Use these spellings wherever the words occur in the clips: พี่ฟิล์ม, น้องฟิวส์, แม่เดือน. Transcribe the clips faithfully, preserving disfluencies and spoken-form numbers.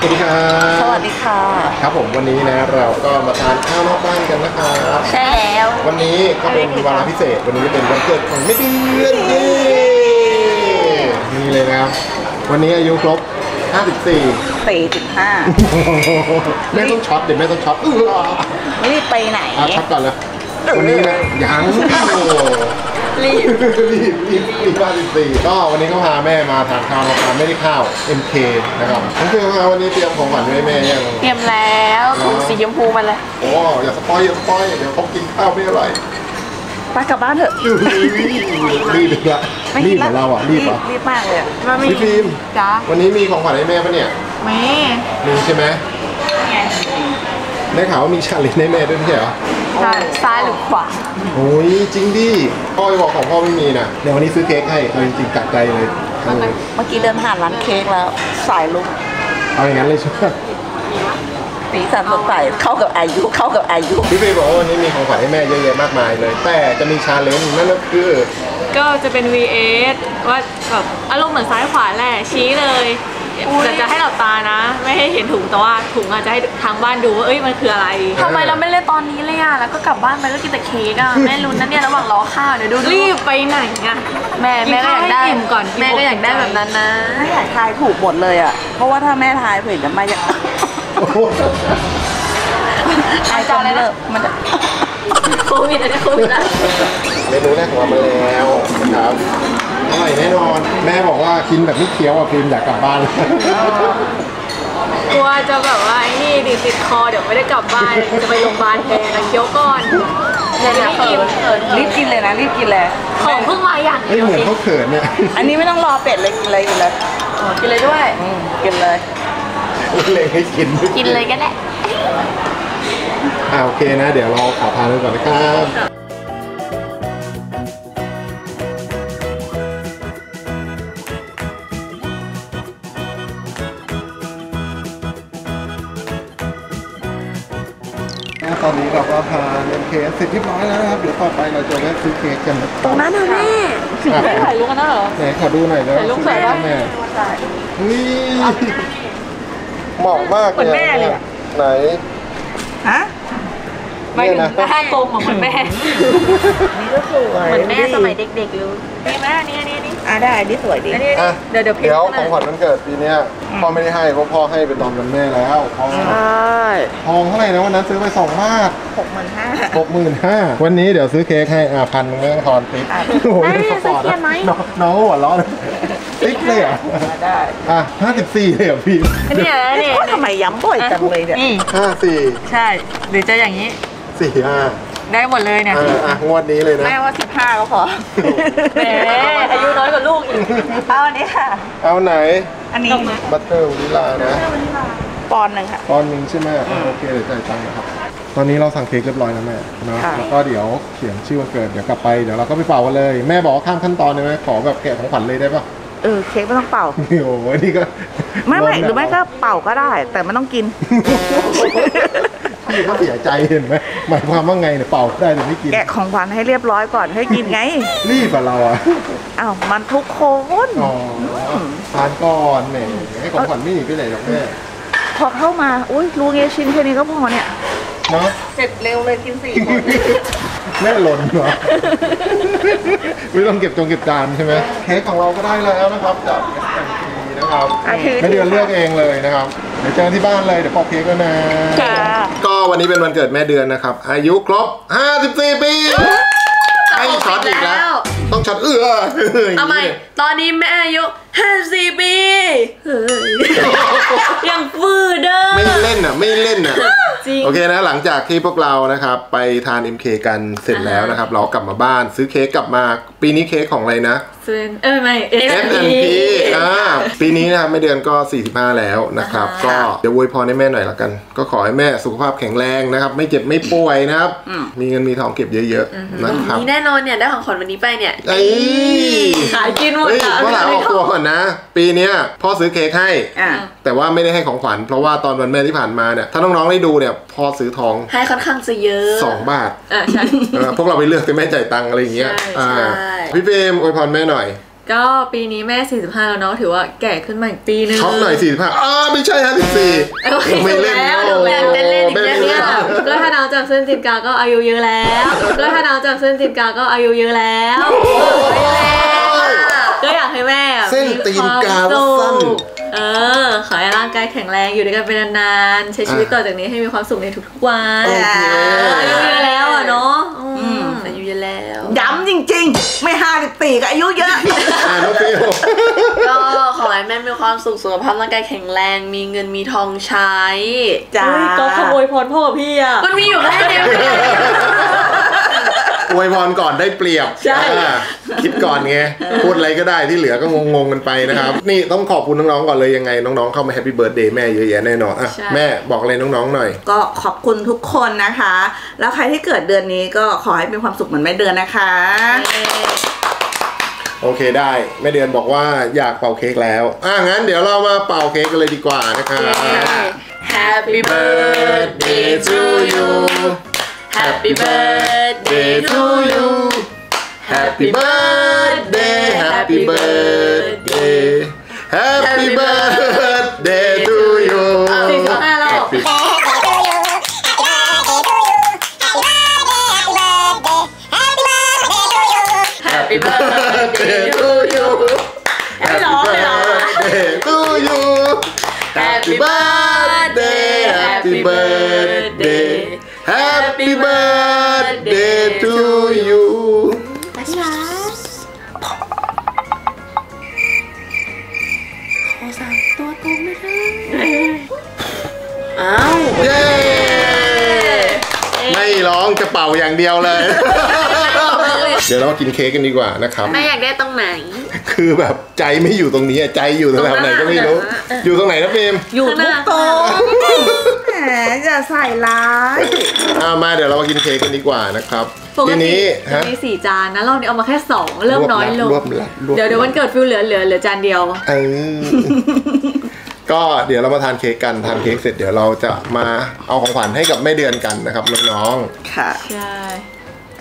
สวัสดีค่ะสวัสดีค่ะครับผมวันนี้นะเราก็มาทานข้าวนอกบ้านกันนะครับใช่แล้ววันนี้ก็เป็นวาระพิเศษวันนี้เป็นวันเกิดของแม่เดือนนี่เลยนะครับวันนี้อายุครบห้าสิบสี่ สี่สิบห้าไม่ต้องช็อตเดี๋ยวไม่ต้องช็อตรีบไปไหนช็อตก่อนเลยวันนี้นะยังรีบรีบรีบรีบบ้านรีบรีบก็วันนี้ก็พาแม่มาทานข้าวทานไม่ได้ข้าว เอ็ม เค นะครับทั้งคืนมาวันนี้เตรียมของหวานไว้แม่ยังเตรียมแล้วถุงสีชมพูมาเลยโอ้อย่าสปอยอย่าสปอยเดี๋ยวเขากินข้าวไม่อร่อยไปกลับบ้านเถอะรีบละรีบของเราอ่ะรีบอ่ะรีบมากเลยพี่ฟิล์มจ้าวันนี้มีของขวัญให้แม่ปะเนี่ยมีมีใช่ไหมได้ข่าวว่ามีชาเลนจ์ให้แม่ด้วยใช่เหรอซ้ายหรือขวาโอ้ยจริงดิพ่อบอกของพ่อไม่มีนะเดี๋ยววันนี้ซื้อเค้กให้เอาจริงๆกัดใจเลยเมื่อกี้เดินผ่านร้านเค้กแล้วสายลุกเอาอย่างนั้นเลยใช่ไหมสีสันสดใสเข้ากับอายุเข้ากับอายุพี่เฟย์บอกว่าวันนี้มีของขวัญให้แม่เยอะแยะมากมายเลยแต่จะมีชาเลนจ์นั่นก็คือก็จะเป็น วี เอส ว่าแบบอารมณ์เหมือนซ้ายขวาแหละชี้เลยแต่จะให้หลับตานะไม่ให้เห็นถุงแต่ว่าถุงอาจจะให้ทางบ้านดูว่าเอ้ยมันคืออะไรทำไมเราไม่เล่นตอนนี้เลยอ่ะแล้วก็กลับบ้านไปแล้วกินแต่เค้กอ่ะแม่ลุ้นนะเนี่ยระหว่างรอข้าวเดี๋ยวดูรีบไปไหนอ่ะแม่แม่ก็อยากได้ก่อนแม่ก็อยากได้แบบนั้นนะแม่อยากทายถูกหมดเลยอ่ะเพราะว่าถ้าแม่ทายผิดจะไม่อยากทายจำเลยนะมันโควิดนะโควิดนะเมนูแรกของเรามาแล้วนะครับอร่อยแน่นอนแม่บอกว่ากินแบบไม่เคี้ยวอ่ะพิมอยากกลับบ้านกลัวจะแบบว่าไอ้นี่ดิติดคอเดี๋ยวไม่ได้กลับบ้านจะไปโรงพยาบาลแทนนะเคี้ยวก่อนอย่ารีบกินรีบกินเลยนะรีบกินเลยของเพิ่งมาอย่างเดียวเหมือนเขาเขินเนี่ยอันนี้ไม่ต้องรอเป็ดเลยกินเลยกินเลยกินเลยด้วยกินเลยกินกินเลยก็ได้อ่าโอเคนะเดี๋ยวเราขอทานกันก่อนนะครับตอนนี้เราก็พาเล่นเค้กเสร็จเรียบร้อยแล้วนะครับเดี๋ยวต่อไปเราจะแวะซื้อเค้กกันตรงนั้นนะแม่ถึงได้ถ่ายรูปกันแล้วเหรอไหนขอดูหน่อยแล้วถ่ายรูปแล้วแม่เหมาะมากเลยไหนฮะไม่ถึงหน้าโกงของแม่นี่ก็สวยเหมือนแม่สมัยเด็กๆเลยนี่แม่นี่นี่นี่อ่ะได้นี่สวยดีเดี๋ยวเดี๋ยวเดี๋ยวของขวัญวันเกิดปีนี้พ่อไม่ได้ให้เพราะพ่อให้เป็นตอนวันแม่แล้วพ่อทองเท่าไหร่นะวันนั้นซื้อไปสองบาทหกหมื่นห้าหกหมื่นห้าวันนี้เดี๋ยวซื้อเค้กให้อ่ะพันเมื่อทอนติ๊กโอ้โหสปอร์ตน้องหัวล้อเลยติ๊กเลยอ่ะได้อ่ะห้าสิบสี่เลยอ่ะพี่เนี่ยเนี่ยทำไมย้ำบ่อยจังเลยเนี่ยห้าสี่ใช่หรือจะอย่างนี้สี่ห้าได้หมดเลยเนี่ยอ่ะงวดนี้เลยนะแม่ว่าสิบห้าก็พอแม่อายุน้อยกว่าลูกอีกเอาอันนี้ค่ะเอาไหนอันนี้บัตเตอร์วานิลานะปอนหนึ่งค่ะปอนหนึ่งใช่ไหมโอเคเดี๋ยวจ่ายตังค์นะครับตอนนี้เราสั่งเค้กเรียบร้อยแล้วแม่นะแล้วก็เดี๋ยวเขียนชื่อวันเกิดเดี๋ยวกลับไปเดี๋ยวเราก็ไปเป่ากันเลยแม่บอกว่าข้ามขั้นตอนเลยไหมขอแบบแกะของขวัญเลยได้ปะเออเค้กไม่ต้องเป่าโอ้โหนี่ก็ไม่ไม่หรือไม่ก็เป่าก็ได้แต่ไม่ต้องกินพี่ก็เสียใจเห็นไหมหมายความว่าไงเนี่ยเป่าได้แต่ไม่กินแกะของขวัญให้เรียบร้อยก่อนให้กินไงรีบอะเราอะอ้าวมันทุกคนทานก่อนแหมให้ของขวัญไม่หนีไปไหนหรอกแม่พอเข้ามาอุ้ยรู้ไงชิ้นแค่นี้ก็พอเนี่ยเนาะเสร็จเร็วเลยกินสี่คนแม่หล่นเหรอไม่ต้องเก็บจงเก็บจานใช่ไหมเค้กของเราก็ได้แล้วนะครับจากเอส แอนด์ พีนะครับไม่เดือนเลือกเองเลยนะครับเดี๋ยวเจอที่บ้านเลยเดี๋ยวปอกเค้กแล้วนะก็วันนี้เป็นวันเกิดแม่เดือนนะครับอายุครบห้าสิบสี่ปีให้ช็อตอีกแล้วต้องช็อตเอื้อเอาใหม่ตอนนี้แม่อายุห้าสิบสี่ปียังฟืดเด้อไม่เล่นอ่ะไม่เล่นอ่ะโอเคนะหลังจากที่พวกเรานะครับไปทาน เอ็ม เค กันเสร็จแล้วนะครับเรากลับมาบ้านซื้อเค้กกลับมาปีนี้เค้กของอะไรนะเออไม่ เอส แอนด์ พี อ่าปีนี้นะครับแม่เดือนก็สี่สิบห้าแล้วนะครับก็เดี๋ยวอวยพรให้แม่หน่อยละกันก็ขอให้แม่สุขภาพแข็งแรงนะครับไม่เจ็บไม่ป่วยนะครับมีเงินมีทองเก็บเยอะๆนะครับแน่นอนเนี่ยได้ของขวัญวันนี้ไปเนี่ยขายกินหมดอ่ะก็หลังออกตัวก่อนนะปีนี้พ่อซื้อเค้กให้แต่ว่าไม่ได้ให้ของขวัญเพราะว่าตอนวันแม่ที่ผ่านมาเนี่ยถ้าน้องๆได้ดูเนี่ยพ่อซื้อทองให้ค่อนข้างจะเยอะสองบาทพวกเราไปเลือกแต่แม่จ่ายตังค์อะไรอย่างเงี้ยพี่เฟรมอวยพรแม่หน่อย ก็ปีนี้แม่สี่สิบห้าแล้วเนาะถือว่าแก่ขึ้นมาอีกปีนึงช็อปหน่อยสี่สิบห้าอ้าไม่ใช่ห้าสิบสี่ไม่เล่นแล้วจะเล่นอีกเนี่ยก็ถ้าน้องจากเส้นจินกาก็อายุเยอะแล้วก็ถ้าน้องจากเส้นจินกาก็อายุเยอะแล้วก็อยากให้แม่เส้นตีนกาสั้นเออขอให้ร่างกายแข็งแรงอยู่ด้วยกันเป็นนานๆใช้ชีวิตต่อจากนี้ให้มีความสุขในทุกๆวันอายุเยอะแล้วอ่ะเนาะอายุเยอะแล้วย้ำจริงๆไม่ห้าสิบสี่ก็อายุเยอะก็ขอให้แม่มีความสุขสุขภาพร่างกายแข็งแรงมีเงินมีทองใช้จ้าก็ขโมยพรพ่อพี่อ่ะมันมีอยู่แค่เดียวอวยพรก่อนได้เปรียบใช่คิดก่อนไงพูดอะไรก็ได้ที่เหลือก็งงๆกันไปนะครับนี่ต้องขอบคุณน้องๆก่อนเลยยังไงน้องๆเข้ามาแฮปปี้เบิร์ธเดย์แม่เยอะแยะแน่นอนอ่ะแม่บอกอะไรน้องๆหน่อยก็ขอบคุณทุกคนนะคะแล้วใครที่เกิดเดือนนี้ก็ขอให้มีความสุขเหมือนแม่เดือนนะคะโอเคได้แม่เดือนบอกว่าอยากเป่าเค้กแล้วอ่ะงั้นเดี๋ยวเรามาเป่าเค้กกันเลยดีกว่านะคะ Happy birthday to you Happy birthday to you Happy birthday Happy birthday Happy birthday to you Happy Happy birthday to you Happy birthday to you Happy birthday Happy birthday Happy birthday to you บ๊ายบายขอสามตัวตรงนะคะอ้าวเย้ไม่ร้องจะเป่าอย่างเดียวเลยเดี๋ยวเรากินเค้กกันดีกว่านะครับแม่อยากได้ตรงไหนคือแบบใจไม่อยู่ตรงนี้ใจอยู่ตรงไหนก็ไม่รู้อยู่ตรงไหนนะเฟมอยู่ตรงโต๊ะจะใส่ร้ายเอามาเดี๋ยวเรามากินเค้กกันดีกว่านะครับทีนี้จะมีสี่จานนะเราเนี่ยเอามาแค่สองเริ่มน้อยลงเดี๋ยวเดี๋ยววันเกิดฟิวเหลือเหลือเหลือจานเดียวก็เดี๋ยวเรามาทานเค้กกันทานเค้กเสร็จเดี๋ยวเราจะมาเอาของขวัญให้กับแม่เดือนกันนะครับน้องๆค่ะใช่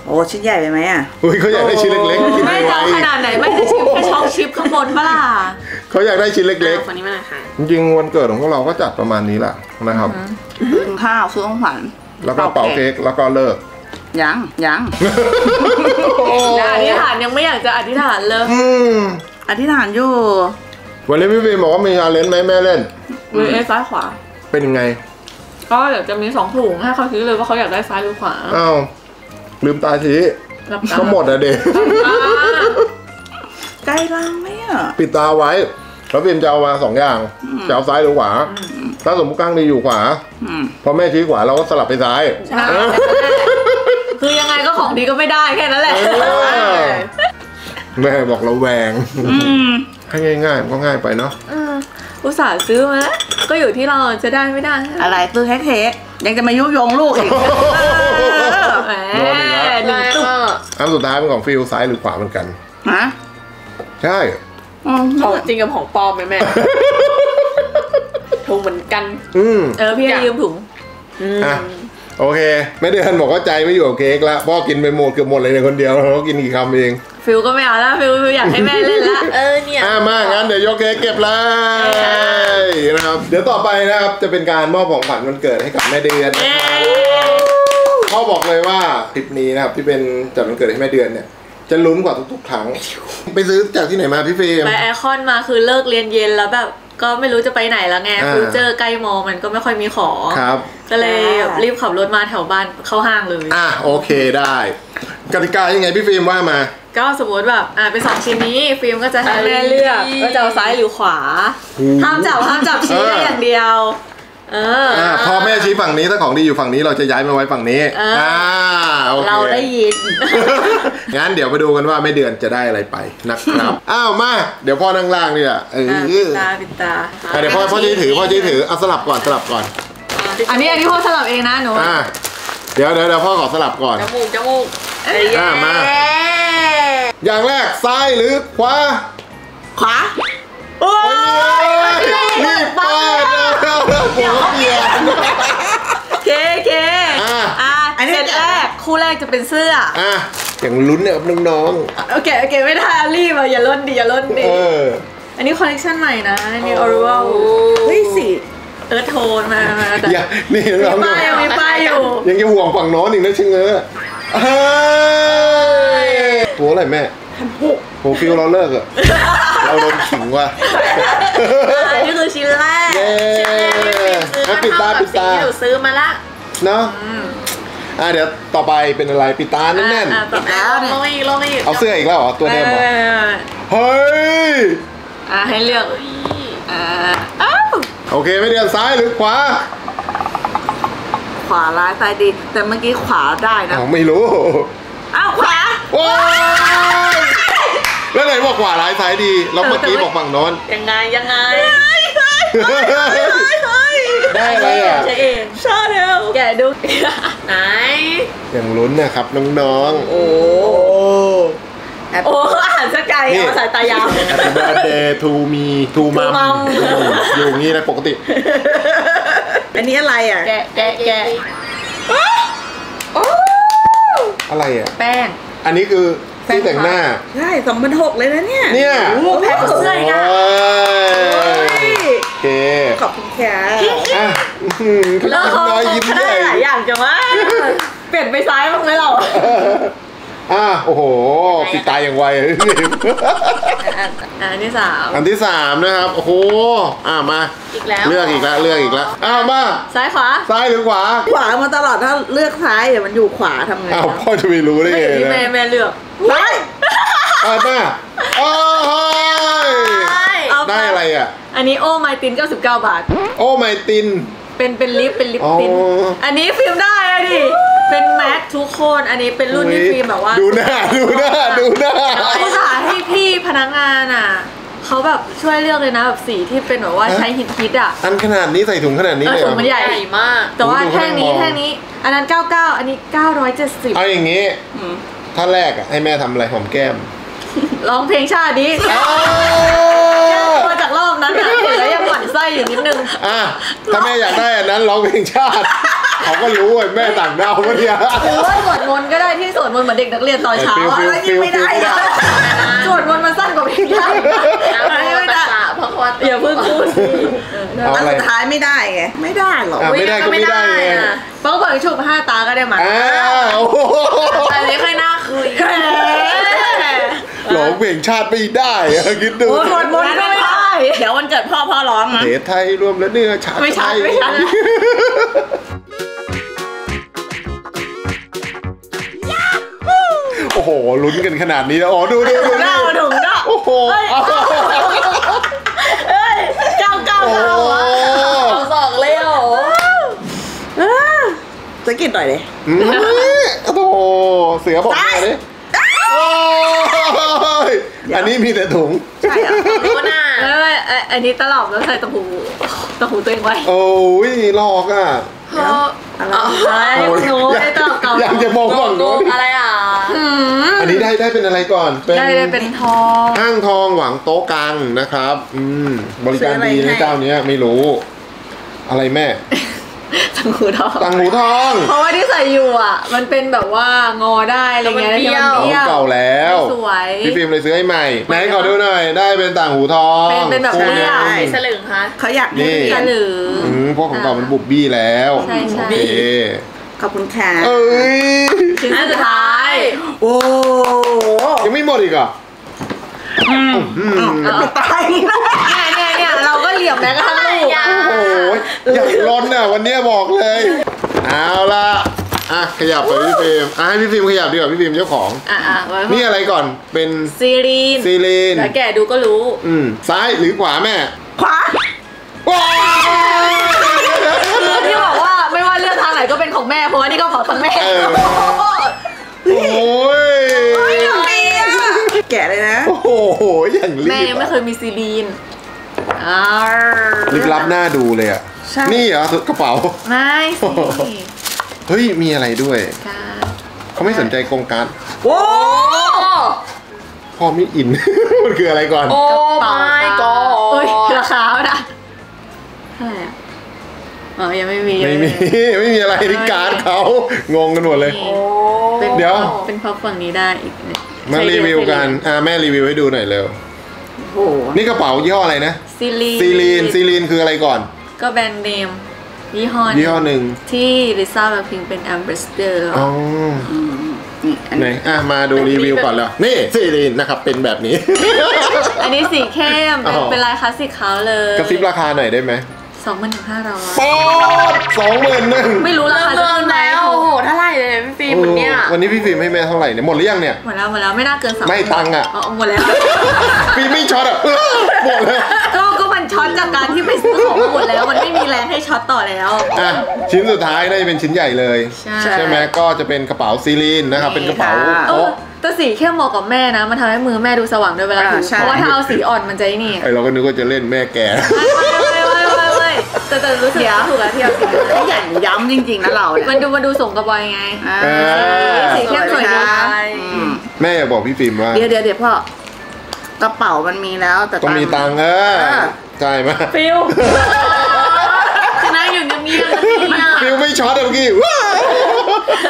โอ้ชิ้นใหญ่ไปไหมอ่ะอุ้ยเขาอยากได้ชิ้นเล็กๆไม่เอาขนาดไหนไม่ได้ชิปกระชอกชิปข้างบนบ้าล่ะเขาอยากได้ชิ้นเล็กๆวันนี้มาค่ะจริงๆวันเกิดของพวกเราก็จัดประมาณนี้แหละนะครับข้าวซื้อของขวัญแล้วก็เป่าเค้กแล้วก็เลิกยังยังอธิษฐานยังไม่อยากจะอธิษฐานเลยอธิษฐานอยู่วันนี้พี่บีบอกว่ามีอาเล่นไหมแม่เล่นมือซ้ายขวาเป็นยังไงก็เดี๋ยวจะมีสองถุงให้เขาซื้อเลยว่าเขาอยากได้ซ้ายหรือขวาอ้าวลืมตาชี้ก็หมดอะเด็กใจร้ายไหมอ่ะปิดตาไว้แล้วบีมจะเอามาสองอย่างจะเอาซ้ายหรือขวาถ้าสมมุติกล้างดีอยู่ขวาพอแม่ชี้ขวาเราก็สลับไปซ้ายคือยังไงก็ของดีก็ไม่ได้แค่นั้นแหละแม่บอกเราแหวงให้ง่ายๆก็ง่ายไปเนาะอุตส่าห์ซื้อมาก็อยู่ที่เราจะได้ไม่ได้อะไรซื้อแค่เค้กยังจะมายุยงลูกอีกอันสุดท้ายเป็นของฟิวซ้ายหรือขวาเหมือนกันฮะใช่ของจริงกับของปลอมไหมแม่ถุงเหมือนกันอือเออพี่ยืมถุงอ่ะโอเคไม่ได้ทันบอกว่าใจไม่อยู่กับเค้กละพ่อกินไปหมดเกือบหมดเลยในคนเดียวเรากินกี่คำเองฟิวก็ไม่เอาละฟิวอยากให้แม่เล่นละเออเนี่ยอ่ะมางั้นเดี๋ยวยกเค้กเก็บเลยนะครับเดี๋ยวต่อไปนะครับจะเป็นการมอบของขวัญวันเกิดให้กับแม่เดือนพ่อบอกเลยว่าคลิปนี้นะครับที่เป็นจัดวันเกิดให้แม่เดือนเนี่ยจะลุ้นกว่าทุกๆครั้งไปซื้อจากที่ไหนมาพี่เฟย์ไปไอคอนมาคือเลิกเรียนเย็นแล้วแบบก็ไม่รู้จะไปไหนแล้วไงฟิวเจอร์ใกล้มอมันก็ไม่ค่อยมีของก็เลยรีบขับรถมาแถวบ้านเข้าห้างเลยอ่ะโอเคได้กติกายังไงพี่ฟิล์มว่ามาก็สมมติแบบอ่ะเป็นสองชิ้นนี้ฟิล์มก็จะให้แม่เลือกว่าจะเอาซ้ายหรือขวาห้ามจับห้ามจับชี้ได้อย่างเดียวเออพอแม่ชี้ฝั่งนี้ถ้าของดีอยู่ฝั่งนี้เราจะย้ายมาไว้ฝั่งนี้อ่าเราได้ยินงั้นเดี๋ยวไปดูกันว่าแม่เดือนจะได้อะไรไปนะครับอ้าวมาเดี๋ยวพ่อนั่งล่างนี่แหละเออปิดตาปิดตาเดี๋ยวพ่อพ่อชี้ถือพ่อชี้ถือเอาสลับก่อนสลับก่อนอันนี้อันนี้พ่อสลับเองนะหนูอ่าเดี๋ยวเดี๋ยวพ่อขอสลับก่อนจมูกจมูกอ่ามาอย่างแรกซ้ายหรือขวาขวาโอ้ยนี่ป้าแล้วหัวเกียร์เคเคอ่าอันนี้แรกคู่แรกจะเป็นเสื้ออ่า อย่างลุ้นเนี่ยน้องๆโอเคโอเคไม่ได้รีบอะอย่าล้นดิอย่าล้นดิอันนี้คอลเลคชันใหม่นะอันนี้ออริวัลเฮ้ยสีเอิร์ธโทนมาแต่นี่เราไม่ไม่ไปอยู่ยังจะห่วงฝั่งน้องอีกนะชิงเงอตัวอะไรแม่โหฟิวเราเลิกอะเราโดนขิงว่ะนี่คือชิ้นแรกชิ้นแรกปิดตาปิดตาที่เราซื้อมาละเนาะอ่ะเดี๋ยวต่อไปเป็นอะไรปิดตาแน่นๆปิดตาลงอีกลงอีกเอาเสื้ออีกแล้วเหรอตัวเดิมเหรอเฮ้ยอ่ะให้เลือกอ่ะอ้าวโอเคไม่เดือดซ้ายหรือขวาขวาร้ายซ้ายดีแต่เมื่อกี้ขวาได้นะไม่รู้อ้าวขวาแล้วไหนบอกขวาร้ายซ้ายดีแล้วเมื่อกี้บอกฝั่งโน้นยังไงยังไงได้อะไรอ่ะใช่แล้วแกดูไหนอย่างลุ้นนะครับน้องๆโอ้โอ้อาหารสกายเอาสายตายาว Happy Birthday to me to mom อยู่งี้นะปกติอันนี้อะไรอ่ะแกะแกะแกะอะไรอ่ะแป้งอันนี้คือที่แต่งหน้าใช่สองพันหกเลยนะเนี่ยเนี่ยแพ็คเสื้อไงโอเคขอบคุณแค่อ่ะเลิกน้อยยิ้มใหญ่หลายอย่างจังวะเปลี่ยนไปซ้ายบ้างไหมเราอ่ะโอ้โหปิดตายอย่างไวอันที่สามอันที่สามนะครับโอ้โหอ่ะมาอีกแล้วเลือกอีกแล้วเลือกอีกแล้วอ้าวมาซ้ายขวาซ้ายหรือขวาขวามาตลอดถ้าเลือกซ้ายเดี๋ยวมันอยู่ขวาทำไงอ้าวพ่อจะไม่รู้ได้ไงแม่แม่เลือกซ้ายอ่ะมาโอ้ยได้อะไรอ่ะอันนี้โอไมตินเก้าสิบเก้าบาทโอไมตินเป็นเป็นลิปเป็นลิปตินอันนี้ฟิล์มได้อะดิเป็นแม็กทุกคนอันนี้เป็นรุ่นที่ฟิล์มแบบว่าดูหน้าดูหน้าดูหน้าเขาขายให้พี่พนักงานอ่ะเขาแบบช่วยเลือกเลยนะแบบสีที่เป็นแบบว่าใช้หินคิดอ่ะอันขนาดนี้ใส่ถุงขนาดนี้เลยถุงมันใหญ่มากแต่ว่าแท่งนี้แท่งนี้อันนั้นเก้าสิบเก้าอันนี้เก้าร้อยเจ็ดสิบเอาอย่างงี้ถ้าแรกอ่ะให้แม่ทำอะไรหอมแก้มร้องเพลงชาตินี้มาจากรอบนั้นอ่ะแล้วยังหวั่นไส้อยู่นิดนึงอ่ะถ้าแม่อยากได้อันนั้นร้องเพลงชาติเขาก็รู้ไอ้แม่ต่างดาววะเนี่ยหรือว่าสวดมนต์ก็ได้ที่สวดมนต์เหมือนเด็กนักเรียนตอนเช้าอะไรยิ่งไม่ได้สวดมนต์มาสั้นกว่าพี่ได้อะไรไม่ได้เพราะว่าอย่าเพิ่งพูดอันสุดท้ายไม่ได้ไงไม่ได้หรอกไม่ได้ก็ไม่ได้เพราะบอกชุบห้าตาก็ได้มาอันนี้ค่อยน่าคุยร้องเพลงชาติไม่ได้คิดดูสวดมนต์ไม่ได้เดี๋ยววันเกิดพ่อพ่อร้องนะเดชไทยรวมแล้วเนื้อชาติไม่ใช่ไม่ใช่โอ้โหลุ้นกันขนาดนี้แล้วอ๋อดูดูดูเล่าถุงเนาะโอ้โหเอ้ยเก้าเก้าเก้าสองเลยโอ้จะกินหน่อยเลยโอ้โหเสือบอกมาเลยอันนี้มีแต่ถุงใช่อ่ะดูหน้าเอ้ยอันนี้ตลอดแล้วใส่ตะหูตะหูตัวเองไว้โอ้ยหลอกอ่ะอะไรโน้ตตลอดเก่าอยากจะมองก่อนโน้ตอะไรอ่ะอันนี้ได้ได้เป็นอะไรก่อนเป็นได้เป็นทองห้างทองหวังโต๊ะกลางนะครับอืมบริการดีนะเจ้าเนี้ยไม่รู้อะไรแม่ตังหูทองตังหูทองเพราะว่าที่ใส่อยู่อ่ะมันเป็นแบบว่างอได้อะไรเงี้ยแล้วมันเบี้ยวเก่าแล้วสวยพี่ฟิล์มเลยซื้อให้ใหม่ไหนขอดูหน่อยได้เป็นต่างหูทองเป็นแบบเบี้ยวสลึงคะเขาอยากได้สลึงเพราะของเก่ามันบุบบี้แล้วใช่ใช่ขอบคุณค่ะเอ้ยชิ้นสุดท้ายโอ้ยังไม่หมดอีกอ่ะอืมจะตายเนี่ยเนี่ยเนี่ยเราก็เหลี่ยมแม้กระทั่งลูกโอ้ยอยากร้อนน่ะวันนี้บอกเลยเอาละอ่ะขยับไปพี่ฟิล์มอ่ะให้พี่ฟิล์มขยับดีกว่าพี่ฟิล์มเจ้าของอ่ะอ่ะนี่อะไรก่อนเป็นซีรีนซีรีนแต่แกดูก็รู้อืมซ้ายหรือขวาแม่ขวาคือที่บอกว่าไม่ว่าเลือกทางไหนก็เป็นของแม่เพราะว่านี่ก็ของทางแม่โอ้ยแกะเลยนะโอ้โหอย่างรีบแม่ยังไม่เคยมีซีรีนลิบลับหน้าดูเลยอ่ะนี่เหรอกระเป๋าไม่สิเฮ้ยมีอะไรด้วยเขาไม่สนใจโครงการโอ้พ่อไม่อินมันคืออะไรก่อนโอ้ไม่ก็ราคาเท่าไหร่อ๋อยังไม่มีไม่มีไม่มีอะไรที่การ์ดเขางงกันหมดเลยเป็น เดี๋ยวเป็นเพราะฝั่งนี้ได้อีกมารีวิวกันอ่าแม่รีวิวให้ดูหน่อยเร็วโอ้โหนี่กระเป๋ายี่ห้ออะไรนะซีรีนซีรีนซีรีนคืออะไรก่อนก็แบรนด์เนมยี่ห้อยี่ห้อหนึ่งที่ลิซ่าแบล็คพิงค์เป็นแอมบาสเดอร์อ๋อไหนอ่ะมาดูรีวิวก่อนแล้วนี่ซีรีนนะครับเป็นแบบนี้อันนี้สีเข้มเป็นลายคลาสสิกเขาเลยกระซิบราคาหน่อยได้ไหมสองหมื่นหนึ่งห้าร้อยป๊อดสองหมื่นหนึ่งไม่รู้ราคาเริ่มแล้วโอ้โหเท่าไหร่เลยพี่ฟิล์มวันนี้วันนี้พี่ฟิล์มให้แม่เท่าไหร่เนี่ยหมดหรือยังเนี่ยหมดแล้วหมดแล้วไม่น่าเกินสองไม่ตังอ่ะอ๋อหมดแล้วฟิล์มไม่ช็อตอ่ะหมดแล้วก็ก็มันช็อตจากการที่ไปซื้อของหมดแล้วมันไม่มีแรงให้ช็อตต่อแล้วอ่ะชิ้นสุดท้ายน่าจะเป็นชิ้นใหญ่เลยใช่ไหมก็จะเป็นกระเป๋าซีรีนนะครับเป็นกระเป๋าโต๊ะแต่สีเข้มเหมาะกับแม่นะมันทำให้มือแม่ดูสว่างด้วยเวลาถือเพราะว่าถ้าเอาสีอ่อนมันจะนี่ไอเราก็นึกว่าจะเล่นแม่แก่แต่แต่รู้สึกถูกแล้วที่เราคิดว่าใหญ่ย้ำจริงๆนะเรามันดูมาดูส่งกระบอยไงสีเข้มสวยดีแม่บอกพี่ฟิล์มว่าเดี๋ยวเดี๋ยวเดี๋ยวพ่อกระเป๋ามันมีแล้วแต่ก็มีตังค์เออใช่ไหมฟิวชนะอยู่เงียบๆฟิวไม่ช็อตเมื่อกี้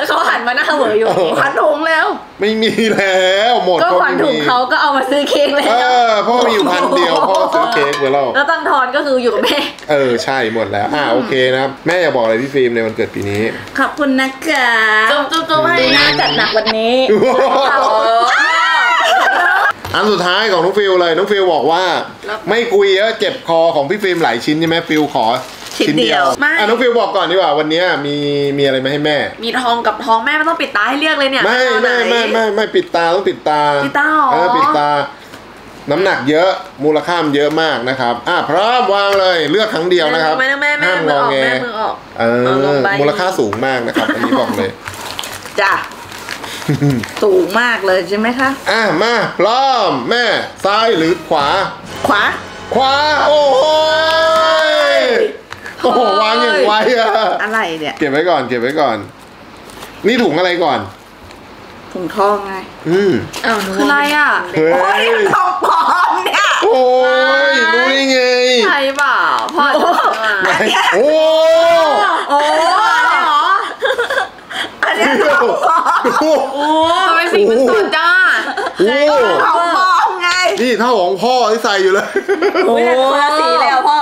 เขาหันมาหน้าเหม่ออยู่ขวัญถุงแล้วไม่มีแล้วหมดก็ขวัญถุงเขาก็เอามาซื้อเค้กเลยเออพ่อมีอยู่พันเดียวพ่อซื้อเค้กไว้แล้วแล้วตังทอนก็คืออยู่กับแม่เออใช่หมดแล้วอ่าโอเคนะครับแม่อย่าบอกอะไรพี่ฟิล์มในวันเกิดปีนี้ขอบคุณนะคะจุ๊บจุ๊บจุ๊บให้นะจัดหนักวันนี้อันสุดท้ายของน้องฟิล์มเลยน้องฟิล์มบอกว่าไม่กุยเยอะเจ็บคอของพี่ฟิล์มหลายชิ้นใช่ไหมฟิล์มขอชิ้นเดียวไม่น้องฟิวบอกก่อนดีกว่าวันนี้มีมีอะไรมาให้แม่มีทองกับทองแม่ไม่ต้องปิดตาให้เลือกเลยเนี่ยไม่ไม่ไม่ไม่ไม่ปิดตาต้องปิดตาปิดตาอ๋อปิดตาน้ำหนักเยอะมูลค่าเยอะมากนะครับอ่ะพร้อมวางเลยเลือกครั้งเดียวนะครับห้ามงอแงเออมูลค่าสูงมากนะครับอันนี้บอกเลยจ้ะสูงมากเลยใช่ไหมคะอ่ะมาพร้อมแม่ซ้ายหรือขวาขวาขวาโอ้ยโอ้โหวางอย่างไวอะอะไรเนี่ยเก็บไว้ก่อนเก็บไว้ก่อนนี่ถุงอะไรก่อนถุงทองไงอืมอ้าวคืออะไรอ่ะโอ้ยทองปลอมเนี่ยโอ้ยรู้ได้ไงใช่เปล่าพ่อโอ้โอ้อะไรหรออันนี้ทองปลอมโอ้ทำไมสีมันสดจ้าโอ้ทองปลอมไงนี่เท่าของพ่อที่ใส่อยู่เลยโอ้คนละสีแล้วพ่อ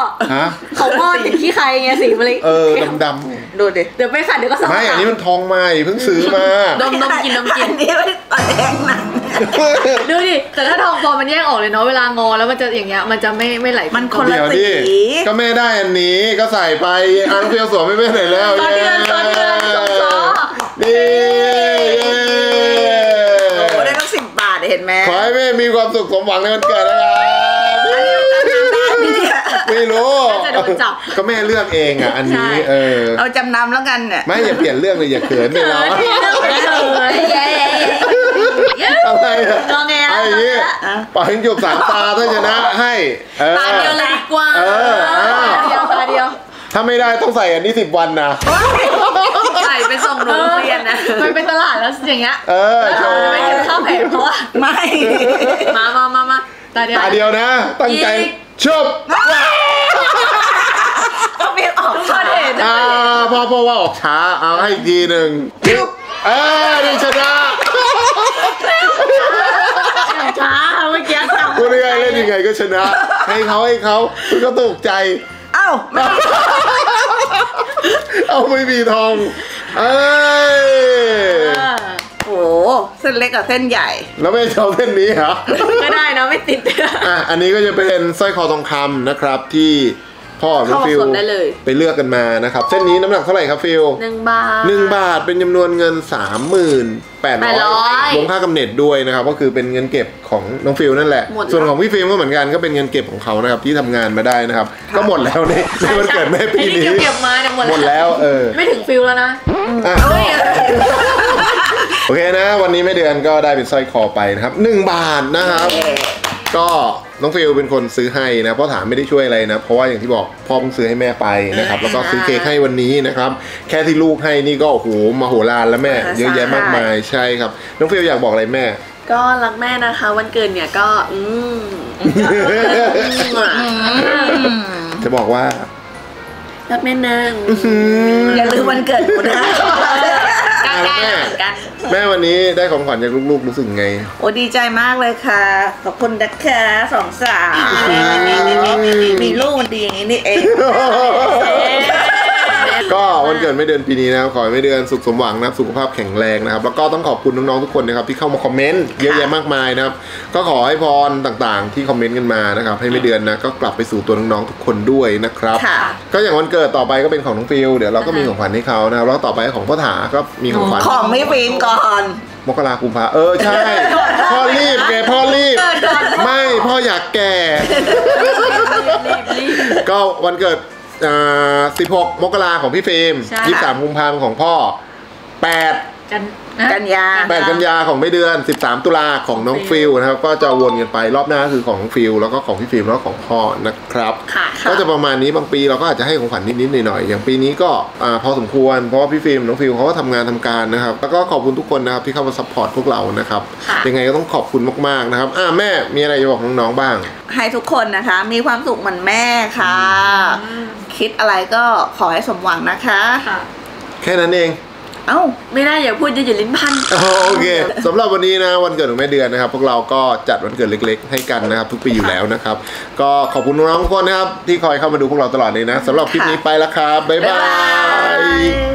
เขาพ่อติดขี้ใครไงสีมันเลยเออดำๆดูดิเดี๋ยวไปขัดเดี๋ยวก็สว่างไม่อันนี้มันทองใหม่เพิ่งซื้อมาดมๆกินดมกินนี่ไม่แดงหนักดูดิแต่ถ้าทองปลอมมันแยกออกเลยเนาะเวลางอแล้วมันจะอย่างเงี้ยมันจะไม่ไม่ไหลมันคนละสีก็แม่ได้อันนี้ก็ใส่ไปอันเฟียวสวมไม่ไม่ไหนแล้วตอนเดือนตอนเดือนสองสองนี่ได้ตั้งสิบบาทเห็นไหมขอให้แม่มีความสุขสมหวังในวันเกิดนะครับไม่รู้ก็แม่เลือกเองอ่ะอันนี้เออเอาจำนำแล้วกันเนี่ยไม่อย่าเปลี่ยนเรื่องเลยอย่าเขินเลยเราอะไรลองไงอ่ะปล่อยให้หยกสามตาถ้าชนะให้ตาเดียวเลยดีกว่าเดียวตาเดียวถ้าไม่ได้ต้องใส่อันนี้สิบวันนะใส่ไปส่งโรงเรียนนะมันไปตลาดแล้วอย่างเงี้ยเออไม่กินข้าวแผงเพราะว่าไม่มามามามาตาเดียวตาเดียวนะตั้งใจจบเอาเปลี่ยนออกช้าเด็ดอ่าพ่อพ่อว่าออกช้าเอาให้อีกทีหนึ่งยุบเอ้ยดิชนะช้าเมื่อกี้สั่งคุณยังไงเล่นยังไงก็ชนะให้เขาให้เขาคุณก็ตกใจเอ้าเอาไม่มีทองเอ้ยโอ้เส้นเล็กกับเส้นใหญ่แล้วไม่เอาเส้นนี้เหรอไม่ได้นะไม่ติดอ่ะอันนี้ก็จะเป็นสร้อยคอทองคำนะครับที่พ่อของฟิวไปเลือกกันมานะครับเส้นนี้น้ำหนักเท่าไหร่ครับฟิวหนึ่งบาทหนึ่งบาทเป็นจำนวนเงินสามหมื่นแปดร้อยรวมค่ากำเนิดด้วยนะครับก็คือเป็นเงินเก็บของน้องฟิวนั่นแหละส่วนของพี่ฟิวก็เหมือนกันก็เป็นเงินเก็บของเขานะครับที่ทำงานมาได้นะครับก็หมดแล้วนี่มันเกิดแม่ปีนี้เก็บมาหมดแล้วเออไม่ถึงฟิวแล้วนะโอเคนะวันนี้แม่เดือนก็ได้เป็นสร้อยคอไปนะครับหนึ่งบาทนะครับก็น้องฟิวเป็นคนซื้อให้นะเพราะถามไม่ได้ช่วยอะไรนะเพราะว่าอย่างที่บอกพ่อเพิ่งซื้อให้แม่ไปนะครับแล้วก็ซื้อเค้กให้วันนี้นะครับแค่ที่ลูกให้นี่ก็โอ้โหมโหฬารแล้วแม่เยอะแยะมากมายใช่ครับน้องฟิวอยากบอกอะไรแม่ก็รักแม่นะคะวันเกิดเนี่ยก็อืมจะบอกว่ารักแม่นางอย่าลืมวันเกิดกูนะ ก้าวแก้วกันแม่วันนี้ได้ของขวัญจากลูกๆรู้สึกไงโอ้ดีใจมากเลยค่ะขอบคุณนะคะสองสาวมีลูกมันดีอย่างนี้นี่เองก็วันเกิดไม่เดือนปีนี้นะครับขอให้ไม่เดือนสุขสมหวังนะครับสุขภาพแข็งแรงนะครับแล้วก็ต้องขอบคุณน้องๆทุกคนนะครับที่เข้ามาคอมเมนต์เยอะแยะมากมายนะครับก็ขอให้พรต่างๆที่คอมเมนต์กันมานะครับให้ไม่เดือนนะก็กลับไปสู่ตัวน้องๆทุกคนด้วยนะครับก็อย่างวันเกิดต่อไปก็เป็นของน้องฟิลเดี๋ยวเราก็มีของขวัญให้เขานะครับแล้วต่อไปของพ่อถาก็มีของขวัญของไม่ฟิลก่อนมกราคมกุมภาเออใช่พ่อรีบแกพ่อรีบไม่พ่ออยากแกก็วันเกิดสิบหก มกราของพี่เฟรม ยี่สิบสาม กุมภาพันธ์ของพ่อ แปด กันยา แปด กันยาของไม่เดือน สิบสาม ตุลาของน้องฟิลนะครับก็จะวนกันไปรอบหน้าคือของฟิลแล้วก็ของพี่เฟรมแล้วก็ของพ่อนะครับก็จะประมาณนี้บางปีเราก็อาจจะให้ของขวัญนิดๆหน่อยๆอย่างปีนี้ก็พอสมควรเพราะว่าพี่เฟรมน้องฟิลเขาก็ทำงานทำการนะครับแล้วก็ขอบคุณทุกคนนะครับที่เข้ามาซัพพอร์ตพวกเรานะครับยังไงก็ต้องขอบคุณมากๆนะครับแม่มีอะไรจะบอกน้องๆบ้างให้ทุกคนนะคะมีความสุขเหมือนแม่ค่ะคิดอะไรก็ขอให้สมหวังนะคะแค่นั้นเองเอ้าไม่ได้อย่าพูดจะหยุดลิ้นพันโอเคสำหรับวันนี้นะวันเกิดของแม่เดือนนะครับพวกเราก็จัดวันเกิดเล็กๆให้กันนะครับทุกปีอยู่แล้วนะครับก็ขอบคุณน้องๆทุกคนนะครับที่คอยเข้ามาดูพวกเราตลอดเลยนะสำหรับคลิปนี้ไปแล้วครับบ๊ายบาย